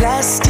plastic.